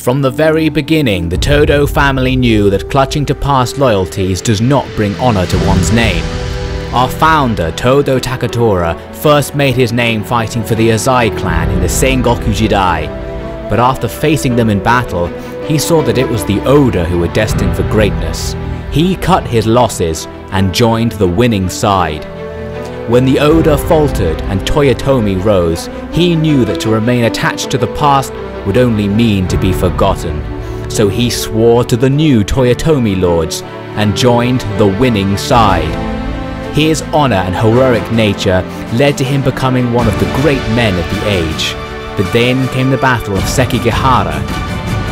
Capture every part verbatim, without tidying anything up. From the very beginning, the Todo family knew that clutching to past loyalties does not bring honor to one's name. Our founder, Todo Takatora, first made his name fighting for the Azai clan in the Sengoku Jidai, but after facing them in battle, he saw that it was the Oda who were destined for greatness. He cut his losses and joined the winning side. When the Oda faltered and Toyotomi rose, he knew that to remain attached to the past would only mean to be forgotten. So he swore to the new Toyotomi lords and joined the winning side. His honor and heroic nature led to him becoming one of the great men of the age. But then came the Battle of Sekigahara.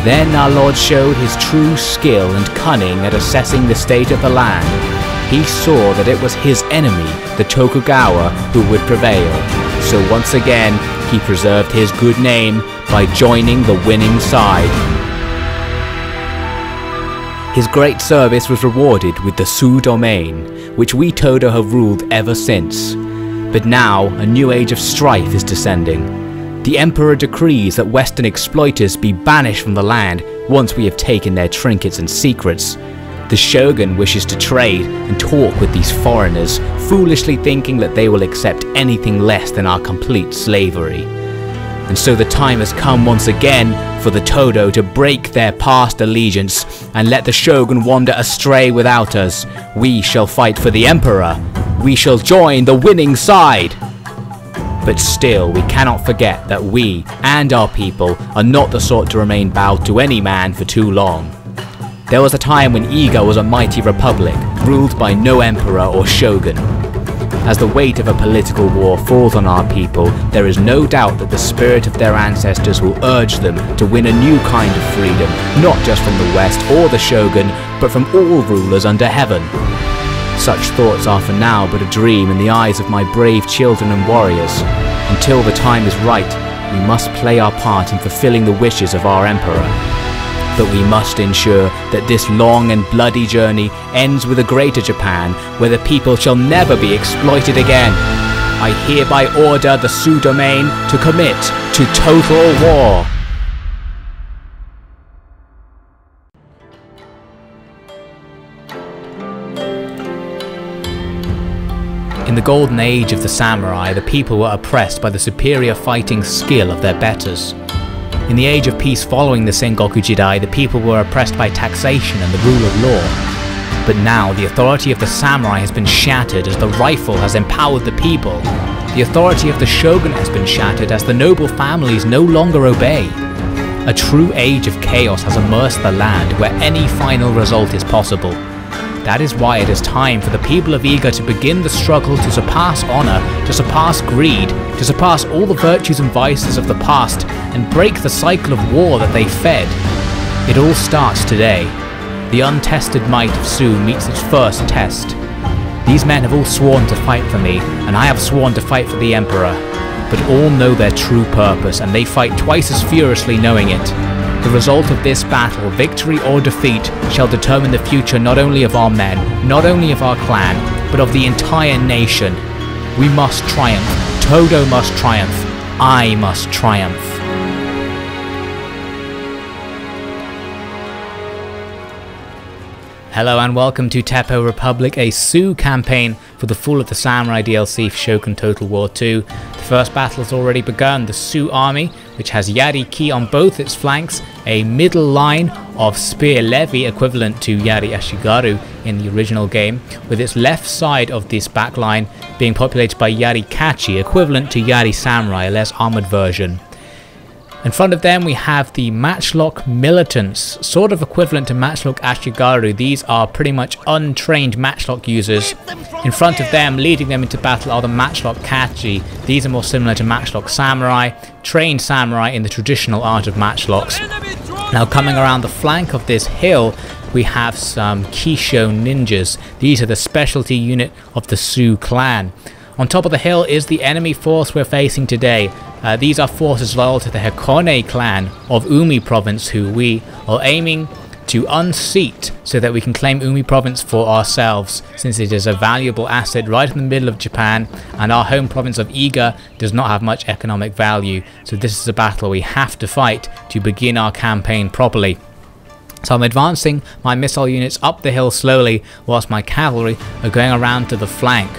Then our Lord showed his true skill and cunning at assessing the state of the land. He saw that it was his enemy, the Tokugawa, who would prevail. So once again, he preserved his good name by joining the winning side. His great service was rewarded with the Tsu Domain, which we Todo have ruled ever since. But now, a new age of strife is descending. The Emperor decrees that Western exploiters be banished from the land once we have taken their trinkets and secrets. The Shogun wishes to trade and talk with these foreigners, foolishly thinking that they will accept anything less than our complete slavery. And so the time has come once again for the Todo to break their past allegiance and let the Shogun wander astray without us. We shall fight for the Emperor. We shall join the winning side. But still, we cannot forget that we and our people are not the sort to remain bowed to any man for too long. There was a time when Iga was a mighty republic, ruled by no emperor or shogun. As the weight of a political war falls on our people, there is no doubt that the spirit of their ancestors will urge them to win a new kind of freedom, not just from the West or the Shogun, but from all rulers under heaven. Such thoughts are for now but a dream in the eyes of my brave children and warriors. Until the time is right, we must play our part in fulfilling the wishes of our Emperor. But we must ensure that this long and bloody journey ends with a greater Japan, where the people shall never be exploited again. I hereby order the Tsu Domain to commit to total war. In the golden age of the samurai, the people were oppressed by the superior fighting skill of their betters. In the age of peace following the Sengoku Jidai, the people were oppressed by taxation and the rule of law. But now, the authority of the samurai has been shattered as the rifle has empowered the people. The authority of the shogun has been shattered as the noble families no longer obey. A true age of chaos has immersed the land where any final result is possible. That is why it is time for the people of Iga to begin the struggle to surpass honor, to surpass greed, to surpass all the virtues and vices of the past, and break the cycle of war that they fed. It all starts today. The untested might of Tsu meets its first test. These men have all sworn to fight for me, and I have sworn to fight for the Emperor. But all know their true purpose, and they fight twice as furiously knowing it. The result of this battle, victory or defeat, shall determine the future not only of our men, not only of our clan, but of the entire nation. We must triumph. Todo must triumph. I must triumph. Hello and welcome to Teppo Republic, a Tsu campaign for the Fall of the Samurai D L C for Shogun Total War two. The first battle has already begun. The Tsu army, which has Yari-Ki on both its flanks, a middle line of spear levy equivalent to Yari Ashigaru in the original game, with its left side of this back line being populated by Yari Kachi, equivalent to Yari Samurai, a less armoured version. In front of them we have the Matchlock Militants, sort of equivalent to Matchlock Ashigaru. These are pretty much untrained Matchlock users. In front of them, leading them into battle, are the Matchlock Kachi. These are more similar to Matchlock Samurai, trained samurai in the traditional art of matchlocks. Now coming around the flank of this hill, we have some Kisho Ninjas. These are the specialty unit of the Tsu clan. On top of the hill is the enemy force we're facing today. Uh, these are forces loyal to the Hikone clan of Umi province, who we are aiming to unseat so that we can claim Umi province for ourselves, since it is a valuable asset right in the middle of Japan and our home province of Iga does not have much economic value, so this is a battle we have to fight to begin our campaign properly. So I'm advancing my missile units up the hill slowly whilst my cavalry are going around to the flank.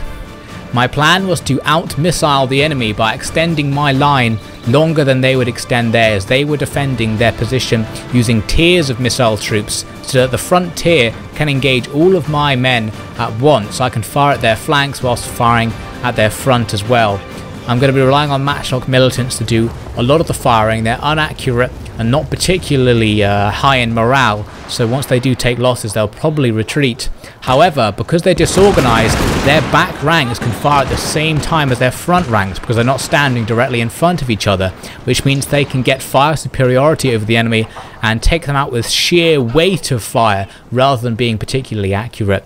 My plan was to out-missile the enemy by extending my line longer than they would extend theirs. They were defending their position using tiers of missile troops so that the front tier can engage all of my men at once. I can fire at their flanks whilst firing at their front as well. I'm going to be relying on Matchlock Militants to do a lot of the firing. They're inaccurate and not particularly uh, high in morale, so once they do take losses they'll probably retreat. However, because they're disorganized, their back ranks can fire at the same time as their front ranks because they're not standing directly in front of each other, which means they can get fire superiority over the enemy and take them out with sheer weight of fire rather than being particularly accurate.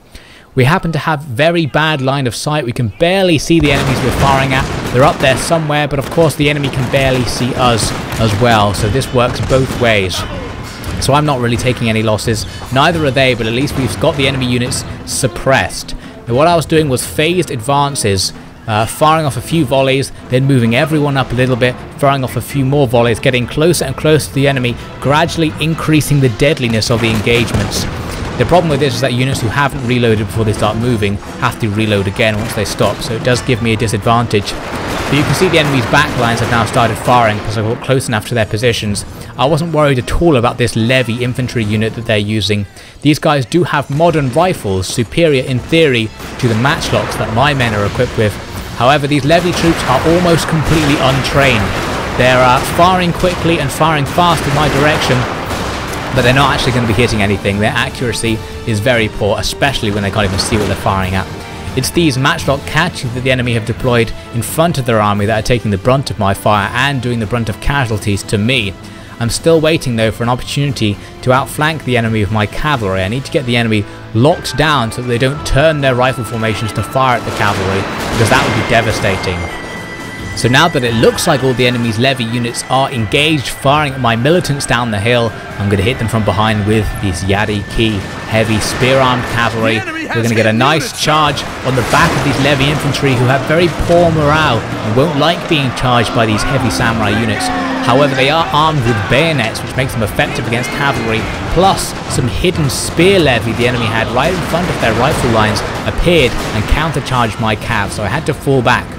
We happen to have very bad line of sight. We can barely see the enemies we're firing at. They're up there somewhere, but of course the enemy can barely see us as well, so this works both ways. So I'm not really taking any losses, neither are they, but at least we've got the enemy units suppressed. Now what I was doing was phased advances, uh, firing off a few volleys, then moving everyone up a little bit, firing off a few more volleys, getting closer and closer to the enemy, gradually increasing the deadliness of the engagements. The problem with this is that units who haven't reloaded before they start moving have to reload again once they stop, so it does give me a disadvantage. But you can see the enemy's backlines have now started firing because I got close enough to their positions. I wasn't worried at all about this levy infantry unit that they're using. These guys do have modern rifles, superior in theory to the matchlocks that my men are equipped with. However, these levy troops are almost completely untrained. They're uh, firing quickly and firing fast in my direction, but they're not actually going to be hitting anything. Their accuracy is very poor, especially when they can't even see what they're firing at. It's these Matchlock Kachi that the enemy have deployed in front of their army that are taking the brunt of my fire and doing the brunt of casualties to me. I'm still waiting though for an opportunity to outflank the enemy with my cavalry. I need to get the enemy locked down so that they don't turn their rifle formations to fire at the cavalry, because that would be devastating. So now that it looks like all the enemy's levy units are engaged firing at my militants down the hill, I'm going to hit them from behind with these Yari-Ki heavy spear-armed cavalry. We're going to get a nice charge on the back of these levy infantry who have very poor morale and won't like being charged by these heavy samurai units. However, they are armed with bayonets, which makes them effective against cavalry, plus some hidden spear levy the enemy had right in front of their rifle lines appeared and countercharged my cav, so I had to fall back.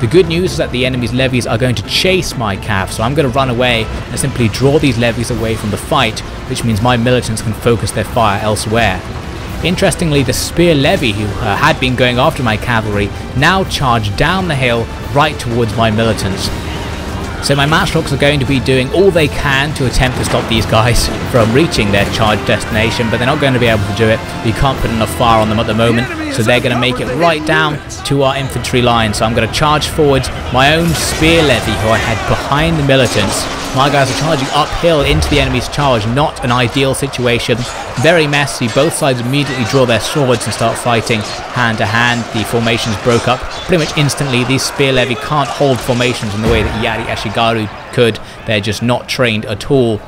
The good news is that the enemy's levies are going to chase my cav, so I'm going to run away and simply draw these levies away from the fight, which means my militants can focus their fire elsewhere. Interestingly, the spear levy who uh, had been going after my cavalry now charged down the hill right towards my militants. So my matchlocks are going to be doing all they can to attempt to stop these guys from reaching their charge destination, but they're not going to be able to do it. We can't put enough fire on them at the moment, so they're going to make it right down to our infantry line. So I'm going to charge forwards my own spear levy who I had behind the militants. My guys are charging uphill into the enemy's charge. Not an ideal situation. Very messy. Both sides immediately draw their swords and start fighting hand to hand. The formations broke up pretty much instantly. These spear levy can't hold formations in the way that Yari Ashigaru could. They're just not trained at all.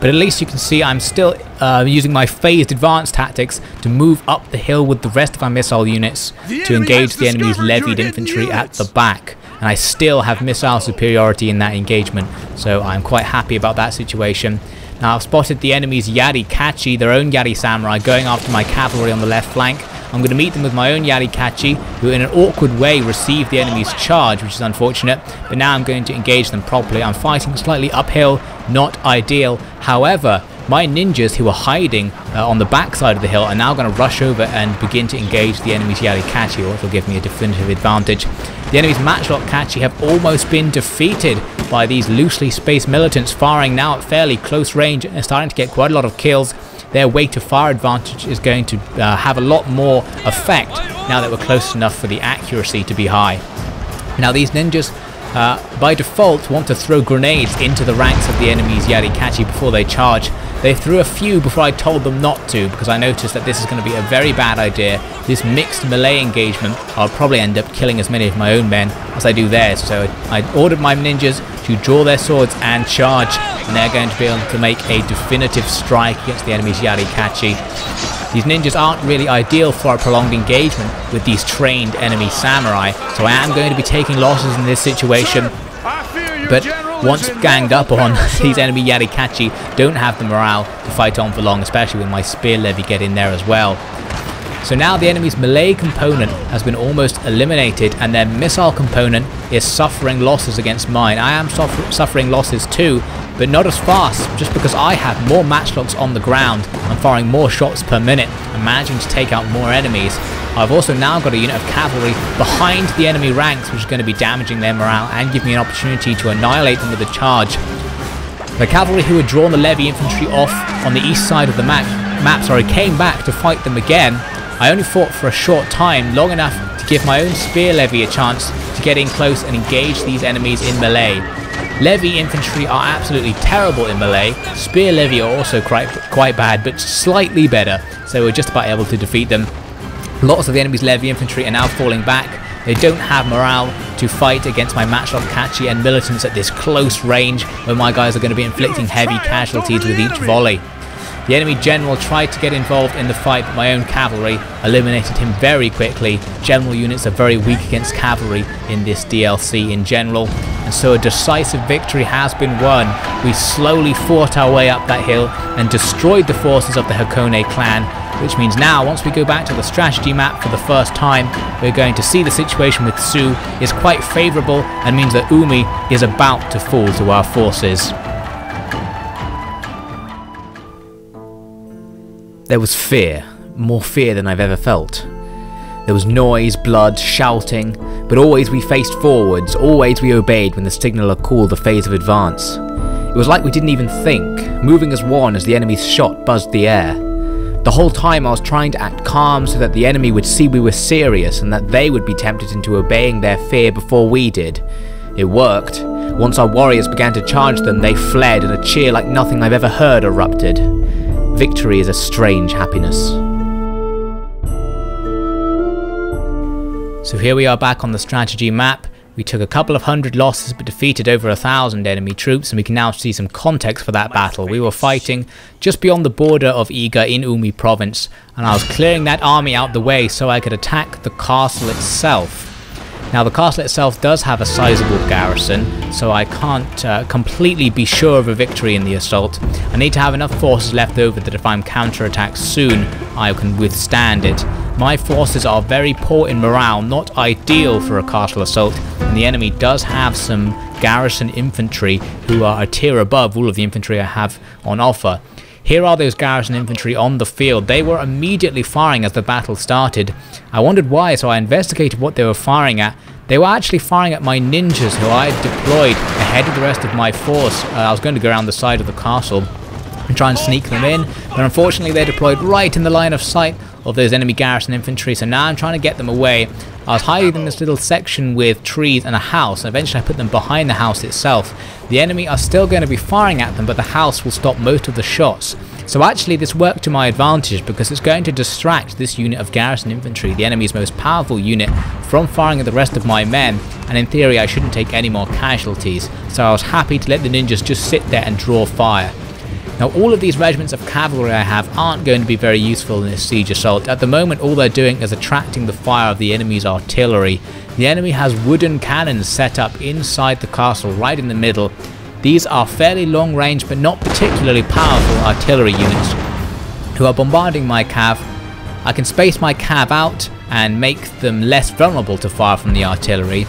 But at least you can see I'm still uh, using my phased advance tactics to move up the hill with the rest of my missile units to engage the enemy's levied infantry at the back. And I still have missile superiority in that engagement, so I'm quite happy about that situation. Now I've spotted the enemy's Yari Kachi, their own Yari Samurai, going after my cavalry on the left flank. I'm going to meet them with my own Yari Kachi, who in an awkward way received the enemy's charge, which is unfortunate, but now I'm going to engage them properly. I'm fighting slightly uphill, not ideal. However, my ninjas who are hiding uh, on the backside of the hill are now going to rush over and begin to engage the enemy's Yari Kachi, which will give me a definitive advantage. The enemy's Matchlock Kachi have almost been defeated by these loosely spaced militants firing now at fairly close range and starting to get quite a lot of kills. Their weight of fire advantage is going to uh, have a lot more effect now that we're close enough for the accuracy to be high. Now these ninjas uh, by default want to throw grenades into the ranks of the enemy's Yari Kachi before they charge. They threw a few before I told them not to, because I noticed that this is going to be a very bad idea. This mixed melee engagement, I'll probably end up killing as many of my own men as I do theirs. So I ordered my ninjas to draw their swords and charge, and they're going to be able to make a definitive strike against the enemy's Yari Kachi. These ninjas aren't really ideal for a prolonged engagement with these trained enemy samurai, so I am going to be taking losses in this situation. But once ganged up on, these enemy Yari Kachi don't have the morale to fight on for long, especially when my spear levy get in there as well. So now the enemy's melee component has been almost eliminated, and their missile component is suffering losses against mine. I am suffer suffering losses too, but not as fast, just because I have more matchlocks on the ground. I'm firing more shots per minute and managing to take out more enemies. I've also now got a unit of cavalry behind the enemy ranks, which is going to be damaging their morale and give me an opportunity to annihilate them with a charge. The cavalry who had drawn the levy infantry off on the east side of the map, map sorry, came back to fight them again. I only fought for a short time, long enough to give my own spear levy a chance to get in close and engage these enemies in melee. Levy infantry are absolutely terrible in melee, spear levy are also quite, quite bad, but slightly better, so we're just about able to defeat them. Lots of the enemy's levy infantry are now falling back. They don't have morale to fight against my Matchlock Kachi and militants at this close range, where my guys are going to be inflicting heavy casualties with each volley. The enemy general tried to get involved in the fight, but my own cavalry eliminated him very quickly. General units are very weak against cavalry in this D L C in general, and so a decisive victory has been won. We slowly fought our way up that hill and destroyed the forces of the Hikone clan, which means now, once we go back to the strategy map for the first time, we're going to see the situation with Tsu is quite favourable and means that Umi is about to fall to our forces. There was fear, more fear than I've ever felt. There was noise, blood, shouting, but always we faced forwards, always we obeyed when the signaller called the phase of advance. It was like we didn't even think, moving as one as the enemy's shot buzzed the air. The whole time I was trying to act calm so that the enemy would see we were serious and that they would be tempted into obeying their fear before we did. It worked. Once our warriors began to charge them, they fled and a cheer like nothing I've ever heard erupted. Victory is a strange happiness. So here we are back on the strategy map. We took a couple of hundred losses but defeated over a thousand enemy troops, and we can now see some context for that battle. We were fighting just beyond the border of Iga in Umi province, and I was clearing that army out the way so I could attack the castle itself. Now the castle itself does have a sizable garrison, so I can't uh, completely be sure of a victory in the assault. I need to have enough forces left over that if I'm counterattacked soon, I can withstand it. My forces are very poor in morale, not ideal for a castle assault, and the enemy does have some garrison infantry who are a tier above all of the infantry I have on offer. Here are those garrison infantry on the field. They were immediately firing as the battle started. I wondered why, so I investigated what they were firing at. They were actually firing at my ninjas who I had deployed ahead of the rest of my force. Uh, I was going to go around the side of the castle and try and sneak them in, but unfortunately they deployed right in the line of sight of those enemy garrison infantry, so now I'm trying to get them away. I was hiding in this little section with trees and a house, and eventually I put them behind the house itself. The enemy are still going to be firing at them, but the house will stop most of the shots. So actually this worked to my advantage, because it's going to distract this unit of garrison infantry, the enemy's most powerful unit, from firing at the rest of my men, and in theory I shouldn't take any more casualties, so I was happy to let the ninjas just sit there and draw fire. Now all of these regiments of cavalry I have aren't going to be very useful in this siege assault. At the moment all they're doing is attracting the fire of the enemy's artillery. The enemy has wooden cannons set up inside the castle right in the middle. These are fairly long range but not particularly powerful artillery units who are bombarding my cav. I can space my cav out and make them less vulnerable to fire from the artillery,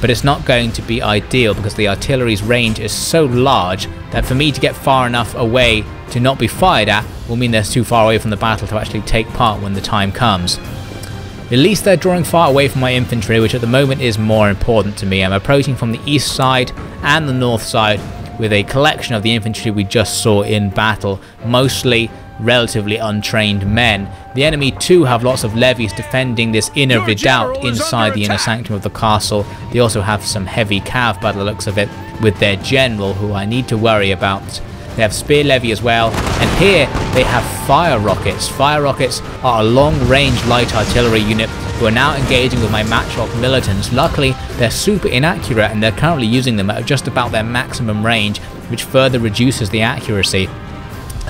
but it's not going to be ideal because the artillery's range is so large that for me to get far enough away to not be fired at will mean they're too far away from the battle to actually take part when the time comes. At least they're drawing far away from my infantry, which at the moment is more important to me. I'm approaching from the east side and the north side with a collection of the infantry we just saw in battle, mostly relatively untrained men. The enemy too have lots of levies defending this inner redoubt inside the inner sanctum of the castle. They also have some heavy cav by the looks of it with their general, who I need to worry about. They have spear levy as well, and here they have fire rockets. Fire rockets are a long-range light artillery unit who are now engaging with my Matchlock Militants. Luckily, they're super inaccurate and they're currently using them at just about their maximum range, which further reduces the accuracy.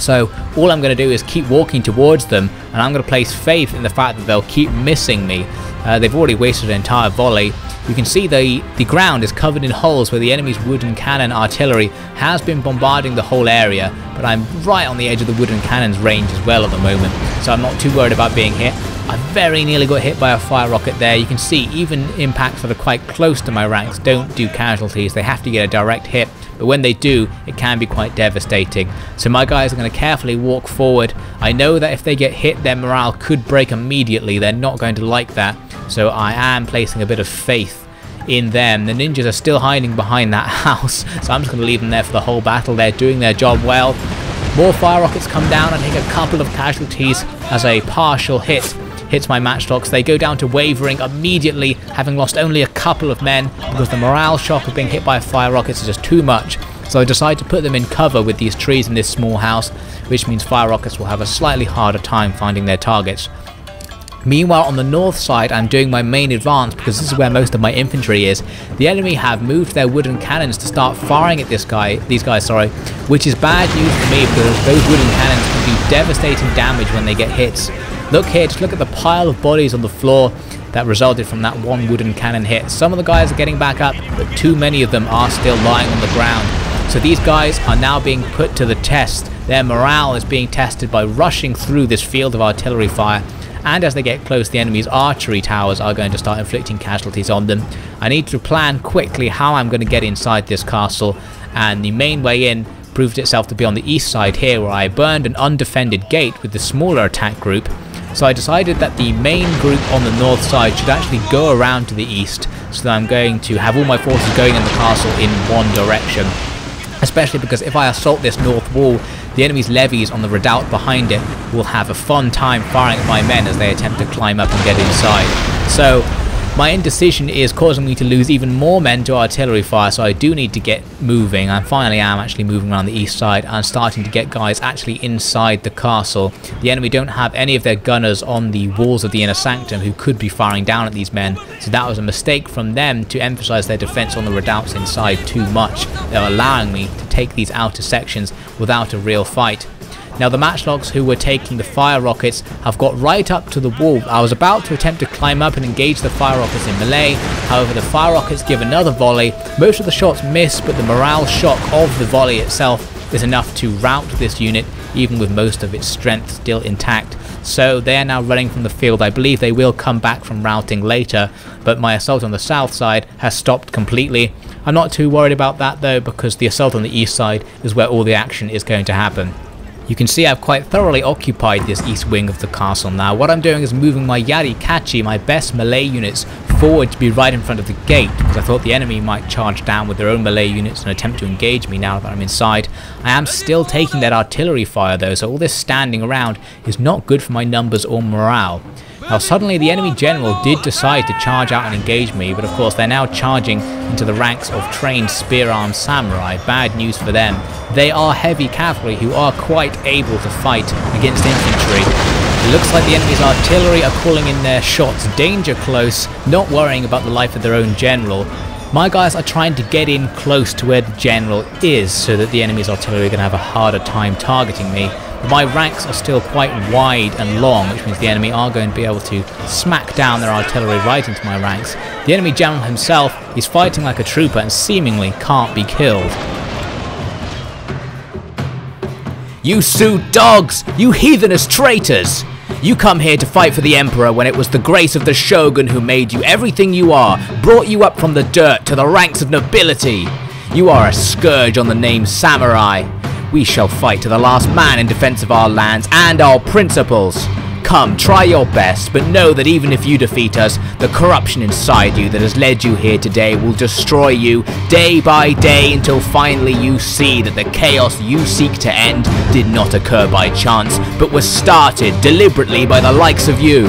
So all I'm going to do is keep walking towards them, and I'm going to place faith in the fact that they'll keep missing me. Uh, they've already wasted an entire volley. You can see the, the ground is covered in holes where the enemy's wooden cannon artillery has been bombarding the whole area, but I'm right on the edge of the wooden cannon's range as well at the moment, so I'm not too worried about being hit. I very nearly got hit by a fire rocket there. You can see even impacts that are quite close to my ranks don't do casualties. They have to get a direct hit, but when they do, it can be quite devastating. So my guys are going to carefully walk forward. I know that if they get hit, their morale could break immediately. They're not going to like that, so I am placing a bit of faith in them. The ninjas are still hiding behind that house, so I'm just going to leave them there for the whole battle. They're doing their job well. More fire rockets come down and take a couple of casualties as a partial hit hits my matchlocks. They go down to wavering immediately, having lost only a couple of men, because the morale shock of being hit by fire rockets is just too much. So I decide to put them in cover with these trees in this small house, which means fire rockets will have a slightly harder time finding their targets. Meanwhile, on the north side, I'm doing my main advance because this is where most of my infantry is. The enemy have moved their wooden cannons to start firing at this guy, these guys, sorry, which is bad news for me because those wooden cannons can do devastating damage when they get hits. Look here, just look at the pile of bodies on the floor that resulted from that one wooden cannon hit. Some of the guys are getting back up, but too many of them are still lying on the ground. So these guys are now being put to the test. Their morale is being tested by rushing through this field of artillery fire. And as they get close, the enemy's archery towers are going to start inflicting casualties on them. I need to plan quickly how I'm going to get inside this castle, and the main way in proved itself to be on the east side here, where I burned an undefended gate with the smaller attack group. So I decided that the main group on the north side should actually go around to the east, so that I'm going to have all my forces going in the castle in one direction. Especially because if I assault this north wall, the enemy's levies on the redoubt behind it will have a fun time firing at my men as they attempt to climb up and get inside. So my indecision is causing me to lose even more men to artillery fire, so I do need to get moving. I finally am actually moving around the east side and starting to get guys actually inside the castle. The enemy don't have any of their gunners on the walls of the inner sanctum who could be firing down at these men, so that was a mistake from them to emphasize their defense on the redoubts inside too much. They're allowing me to take these outer sections without a real fight. Now the matchlocks who were taking the fire rockets have got right up to the wall. I was about to attempt to climb up and engage the fire rockets in melee. However, the fire rockets give another volley. Most of the shots miss, but the morale shock of the volley itself is enough to rout this unit, even with most of its strength still intact. So they are now running from the field. I believe they will come back from routing later, but my assault on the south side has stopped completely. I'm not too worried about that though, because the assault on the east side is where all the action is going to happen. You can see I've quite thoroughly occupied this east wing of the castle now. What I'm doing is moving my Yari Kachi, my best melee units, forward to be right in front of the gate, because I thought the enemy might charge down with their own melee units and attempt to engage me now that I'm inside. I am still taking that artillery fire though, so all this standing around is not good for my numbers or morale. Now suddenly the enemy general did decide to charge out and engage me, but of course they're now charging into the ranks of trained spear-armed samurai. Bad news for them. They are heavy cavalry who are quite able to fight against infantry. It looks like the enemy's artillery are calling in their shots. Danger close, not worrying about the life of their own general. My guys are trying to get in close to where the general is so that the enemy's artillery are going to have a harder time targeting me. My ranks are still quite wide and long, which means the enemy are going to be able to smack down their artillery right into my ranks. The enemy general himself is fighting like a trooper and seemingly can't be killed. You Sioux dogs! You heathenous traitors! You come here to fight for the Emperor when it was the grace of the Shogun who made you everything you are, brought you up from the dirt to the ranks of nobility! You are a scourge on the name Samurai! We shall fight to the last man in defense of our lands and our principles. Come, try your best, but know that even if you defeat us, the corruption inside you that has led you here today will destroy you day by day until finally you see that the chaos you seek to end did not occur by chance, but was started deliberately by the likes of you.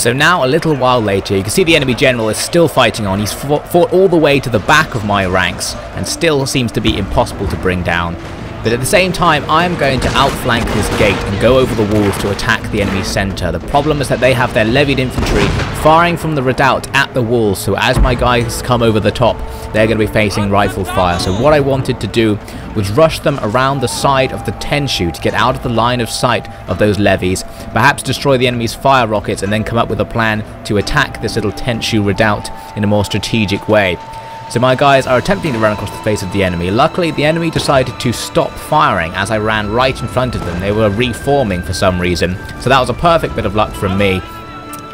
So now, a little while later, you can see the enemy general is still fighting on. He's fought all the way to the back of my ranks and still seems to be impossible to bring down. But at the same time, I am going to outflank this gate and go over the walls to attack the enemy's centre. The problem is that they have their levied infantry firing from the redoubt at the walls, so as my guys come over the top, they're going to be facing rifle fire. So what I wanted to do was rush them around the side of the tenshu to get out of the line of sight of those levies, perhaps destroy the enemy's fire rockets, and then come up with a plan to attack this little tenshu redoubt in a more strategic way. So my guys are attempting to run across the face of the enemy. Luckily, the enemy decided to stop firing as I ran right in front of them. They were reforming for some reason, so that was a perfect bit of luck from me.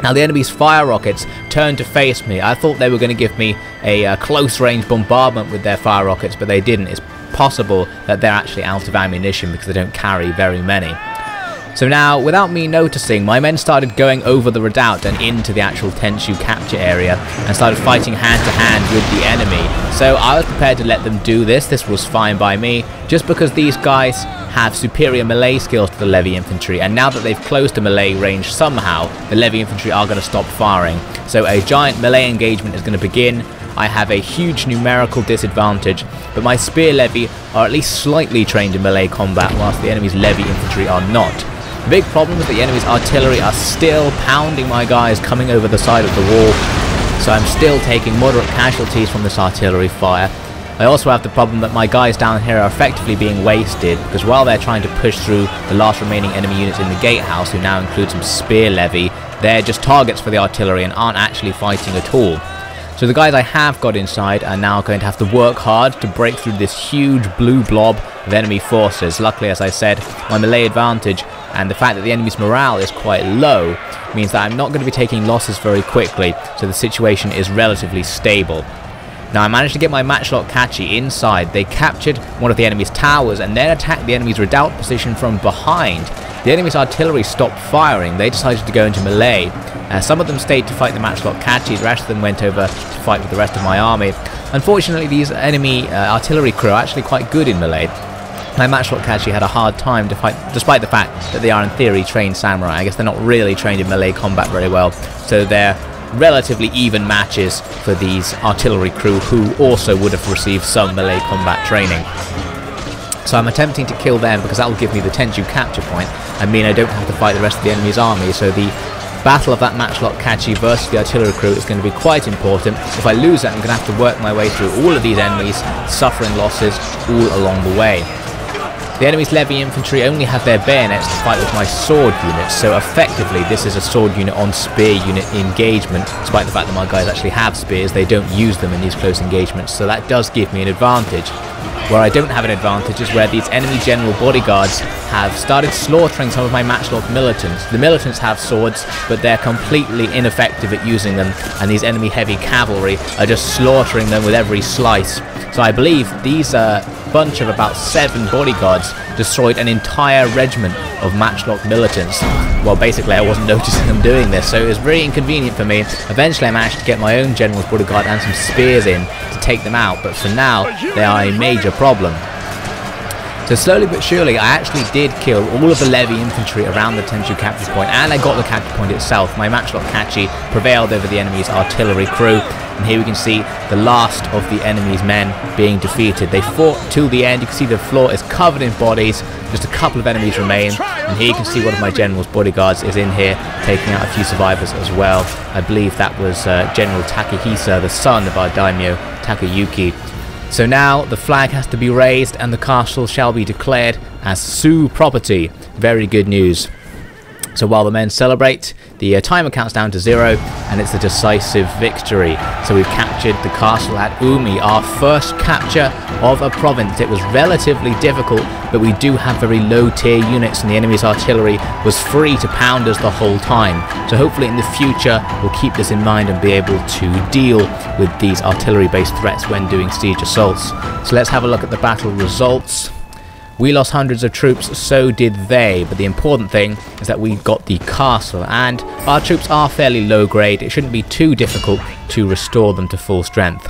Now the enemy's fire rockets turned to face me. I thought they were going to give me a uh, close-range bombardment with their fire rockets, but they didn't. It's possible that they're actually out of ammunition because they don't carry very many. So now, without me noticing, my men started going over the redoubt and into the actual tenshu capture area and started fighting hand to hand with the enemy. So I was prepared to let them do this. This was fine by me, just because these guys have superior melee skills to the levy infantry, and now that they've closed the melee range somehow, the levy infantry are going to stop firing. So a giant melee engagement is going to begin. I have a huge numerical disadvantage, but my spear levy are at least slightly trained in melee combat, whilst the enemy's levy infantry are not. The big problem is that the enemy's artillery are still pounding my guys coming over the side of the wall, so I'm still taking moderate casualties from this artillery fire. I also have the problem that my guys down here are effectively being wasted, because while they're trying to push through the last remaining enemy units in the gatehouse, who now include some spear levy, they're just targets for the artillery and aren't actually fighting at all. So the guys I have got inside are now going to have to work hard to break through this huge blue blob of enemy forces. Luckily, as I said, my melee advantage and the fact that the enemy's morale is quite low means that I'm not going to be taking losses very quickly, so the situation is relatively stable. Now I managed to get my Matchlock Kachi inside. They captured one of the enemy's towers and then attacked the enemy's redoubt position from behind. The enemy's artillery stopped firing. They decided to go into melee. Uh, some of them stayed to fight the Matchlock Kachi, the rest of them went over to fight with the rest of my army. Unfortunately, these enemy uh, artillery crew are actually quite good in melee. My Matchlock Kachi had a hard time to fight, despite the fact that they are in theory trained samurai. I guess they're not really trained in melee combat very well, so they're relatively even matches for these artillery crew, who also would have received some melee combat training. So I'm attempting to kill them because that will give me the tenshu capture point and mean I don't have to fight the rest of the enemy's army, so the battle of that Matchlock Kachi versus the artillery crew is going to be quite important. If I lose that, I'm going to have to work my way through all of these enemies, suffering losses all along the way. The enemy's levy infantry only have their bayonets to fight with my sword unit, so effectively this is a sword unit on spear unit engagement. Despite the fact that my guys actually have spears, they don't use them in these close engagements, so that does give me an advantage. Where I don't have an advantage is where these enemy general bodyguards have started slaughtering some of my Matchlock militants. The militants have swords, but they're completely ineffective at using them, and these enemy heavy cavalry are just slaughtering them with every slice. So I believe these uh, bunch of about seven bodyguards destroyed an entire regiment of Matchlock militants. Well, basically I wasn't noticing them doing this, so it was very inconvenient for me. Eventually I managed to get my own general's bodyguard and some spears in to take them out, but for now they are a major problem. So slowly but surely, I actually did kill all of the levy infantry around the tenshu capture point, and I got the capture point itself. My Matchlock Kachi prevailed over the enemy's artillery crew, and here we can see the last of the enemy's men being defeated. They fought till the end. You can see the floor is covered in bodies. Just a couple of enemies remain, and here you can see one of my general's bodyguards is in here, taking out a few survivors as well. I believe that was uh, General Takahisa, the son of our daimyo, Takayuki. So now the flag has to be raised and the castle shall be declared as Shu property. Very good news. So while the men celebrate, the uh, timer counts down to zero and it's a decisive victory. So we've captured the castle at Umi, our first capture of a province. It was relatively difficult, but we do have very low tier units and the enemy's artillery was free to pound us the whole time. So hopefully in the future we'll keep this in mind and be able to deal with these artillery based threats when doing siege assaults. So let's have a look at the battle results. We lost hundreds of troops, so did they, but the important thing is that we got the castle, and our troops are fairly low grade. It shouldn't be too difficult to restore them to full strength.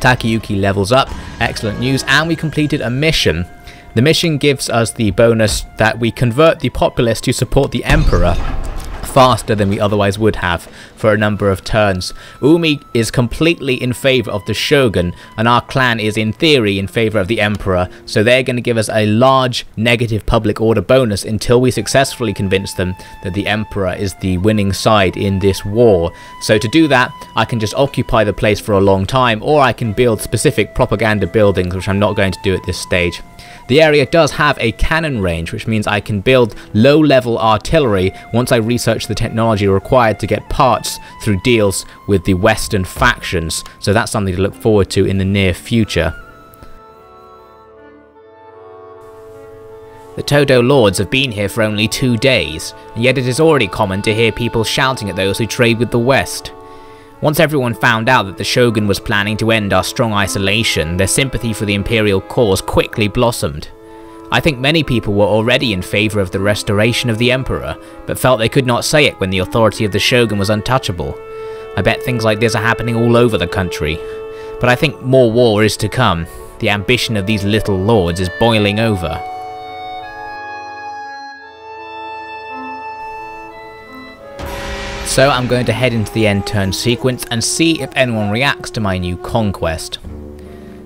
Takayuki levels up, excellent news, and we completed a mission. The mission gives us the bonus that we convert the populace to support the emperor. faster than we otherwise would have for a number of turns. Umi is completely in favor of the Shogun, and our clan is in theory in favor of the Emperor, so they're going to give us a large negative public order bonus until we successfully convince them that the Emperor is the winning side in this war. So to do that, I can just occupy the place for a long time, or I can build specific propaganda buildings, which I'm not going to do at this stage. The area does have a cannon range, which means I can build low-level artillery once I research the technology required to get parts through deals with the Western factions, so that's something to look forward to in the near future. The Todo lords have been here for only two days, and yet it is already common to hear people shouting at those who trade with the West. Once everyone found out that the Shogun was planning to end our strong isolation, their sympathy for the Imperial cause quickly blossomed. I think many people were already in favour of the restoration of the Emperor, but felt they could not say it when the authority of the Shogun was untouchable. I bet things like this are happening all over the country. But I think more war is to come. The ambition of these little lords is boiling over. So I'm going to head into the end turn sequence and see if anyone reacts to my new conquest.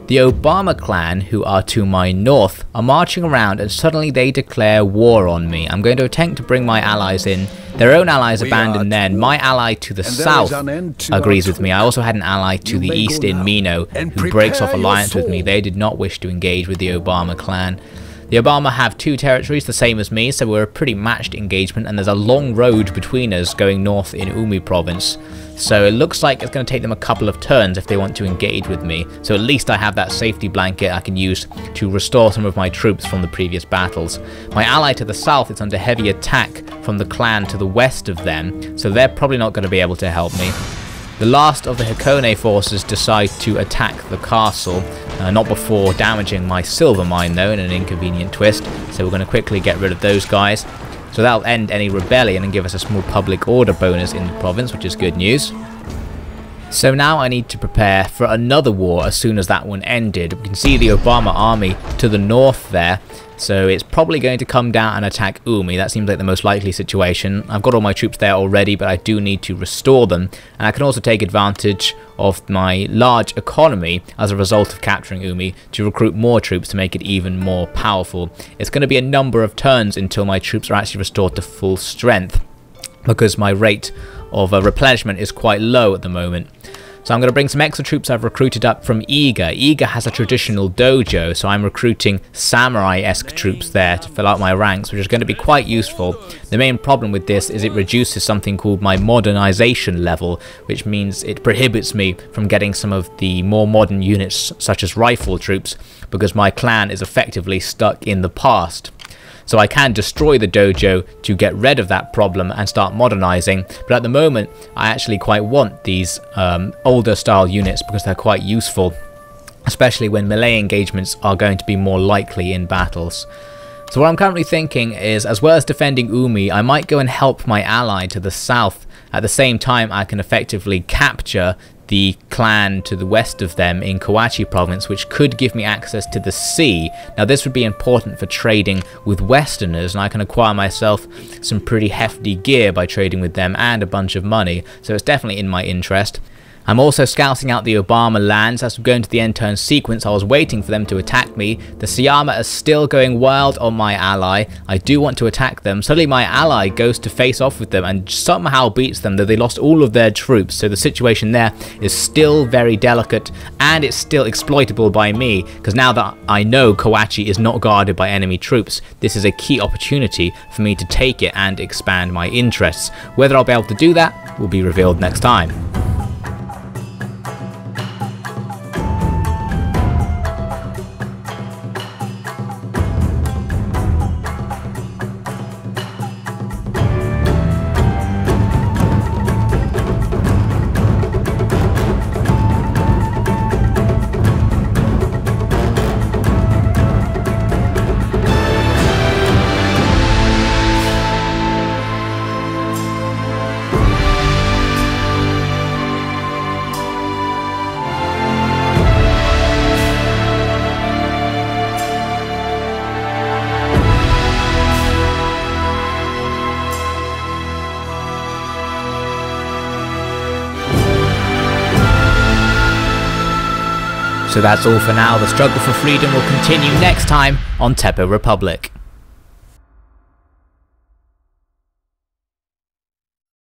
The Obama clan, who are to my north, are marching around and suddenly they declare war on me. I'm going to attempt to bring my allies in. Their own allies abandon then. My ally to the south agrees with me. I also had an ally to the east in Mino, who breaks off alliance with me. They did not wish to engage with the Obama clan. The Obama have two territories, the same as me, so we're a pretty matched engagement, and there's a long road between us going north in Umi province. So it looks like it's going to take them a couple of turns if they want to engage with me. So at least I have that safety blanket I can use to restore some of my troops from the previous battles. My ally to the south is under heavy attack from the clan to the west of them, so they're probably not going to be able to help me. The last of the Hikone forces decide to attack the castle, uh, not before damaging my silver mine though, in an inconvenient twist, so we're going to quickly get rid of those guys. So that'll end any rebellion and give us a small public order bonus in the province, which is good news. So now I need to prepare for another war as soon as that one ended. We can see the Obama army to the north there, so it's probably going to come down and attack Umi. That seems like the most likely situation. I've got all my troops there already, but I do need to restore them. And I can also take advantage of my large economy as a result of capturing Umi to recruit more troops to make it even more powerful. It's going to be a number of turns until my troops are actually restored to full strength, because my rate of uh, replenishment is quite low at the moment. So I'm going to bring some extra troops I've recruited up from Iga. Iga has a traditional dojo, so I'm recruiting samurai-esque troops there to fill out my ranks, which is going to be quite useful. The main problem with this is it reduces something called my modernization level, which means it prohibits me from getting some of the more modern units such as rifle troops, because my clan is effectively stuck in the past. So I can destroy the dojo to get rid of that problem and start modernizing, but at the moment I actually quite want these um, older style units because they're quite useful, especially when melee engagements are going to be more likely in battles. So what I'm currently thinking is, as well as defending Umi, I might go and help my ally to the south. At the same time, I can effectively capture the clan to the west of them in Kawachi province, which could give me access to the sea. Now this would be important for trading with Westerners, and I can acquire myself some pretty hefty gear by trading with them and a bunch of money, so it's definitely in my interest. I'm also scouting out the Obama lands. As we go into the end turn sequence, I was waiting for them to attack me. The Siyama are still going wild on my ally. I do want to attack them. Suddenly my ally goes to face off with them and somehow beats them, though they lost all of their troops. So the situation there is still very delicate, and it's still exploitable by me, because now that I know Kawachi is not guarded by enemy troops, this is a key opportunity for me to take it and expand my interests. Whether I'll be able to do that will be revealed next time. So that's all for now. The struggle for freedom will continue next time on Teppo Republic.